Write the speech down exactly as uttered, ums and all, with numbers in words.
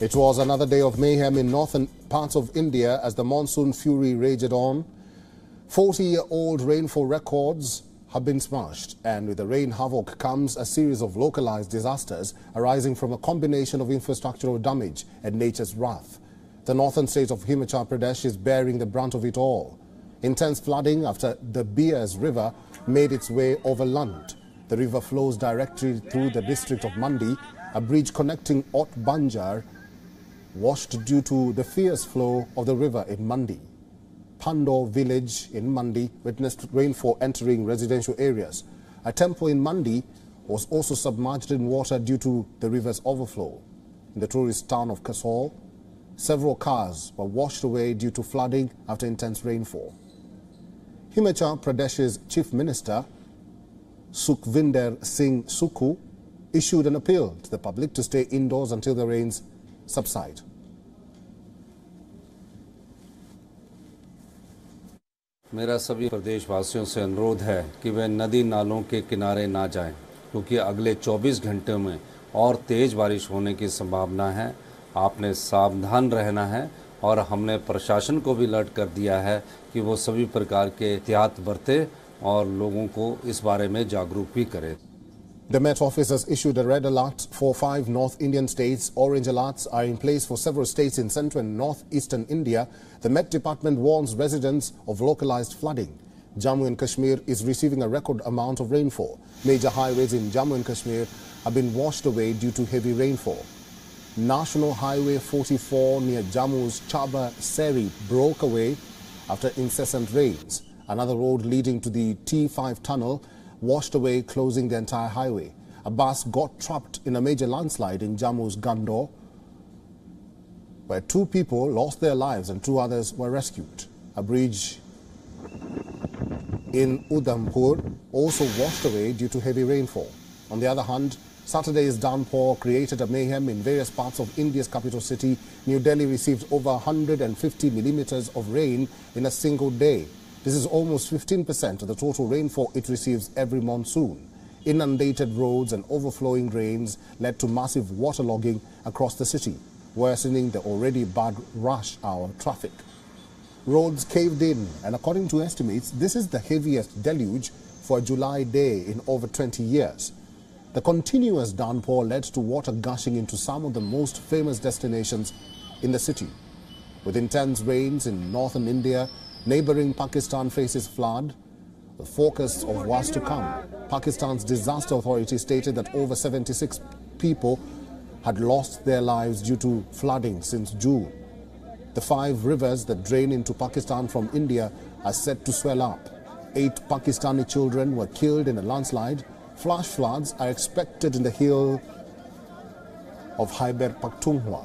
It was another day of mayhem in northern parts of India as the monsoon fury raged on. forty-year-old rainfall records have been smashed, and with the rain havoc comes a series of localized disasters arising from a combination of infrastructural damage and nature's wrath. The northern state of Himachal Pradesh is bearing the brunt of it all. Intense flooding after the Beas River made its way overland. The river flows directly through the district of Mandi. A bridge connecting Aut Banjar washed due to the fierce flow of the river in Mandi. Pandor village in Mandi witnessed rainfall entering residential areas. A temple in Mandi was also submerged in water due to the river's overflow. In the tourist town of Kasol, several cars were washed away due to flooding after intense rainfall. Himachal Pradesh's Chief Minister, Sukhvinder Singh Sukhu, issued an appeal to the public to stay indoors until the rains subside. मेरा सभी प्रदेशवासियों से अनुरोध है कि वे नदी नालों के किनारे ना जाएं, क्योंकि अगले चौबीस घंटों में और तेज बारिश होने की संभावना है। आपने सावधान रहना है और हमने प्रशासन को भी अलर्ट कर दिया है कि वो सभी प्रकार के एहतियात बरते और लोगों को इस बारे में जागरूक भी करें। The Met Office has issued a red alert for five North Indian states. Orange alerts are in place for several states in central and northeastern India. The Met Department warns residents of localized flooding. Jammu and Kashmir is receiving a record amount of rainfall. Major highways in Jammu and Kashmir have been washed away due to heavy rainfall. National Highway forty-four near Jammu's Chaba Seri broke away after incessant rains. Another road leading to the T five tunnel washed away, closing the entire highway. A bus got trapped in a major landslide in Jammu's Gandor, where two people lost their lives and two others were rescued. A bridge in Udhampur also washed away due to heavy rainfall. On the other hand, Saturday's downpour created a mayhem in various parts of India's capital city. New Delhi received over one hundred fifty millimeters of rain in a single day. This is almost fifteen percent of the total rainfall it receives every monsoon. Inundated roads and overflowing drains led to massive waterlogging across the city, worsening the already bad rush hour traffic. Roads caved in, and according to estimates, this is the heaviest deluge for a July day in over twenty years. The continuous downpour led to water gushing into some of the most famous destinations in the city. With intense rains in northern India, neighboring Pakistan faces flood, the forecasts of worse to come. Pakistan's disaster authority stated that over seventy-six people had lost their lives due to flooding since June. The five rivers that drain into Pakistan from India are set to swell up. Eight Pakistani children were killed in a landslide. Flash floods are expected in the hill of Khyber Pakhtunkhwa.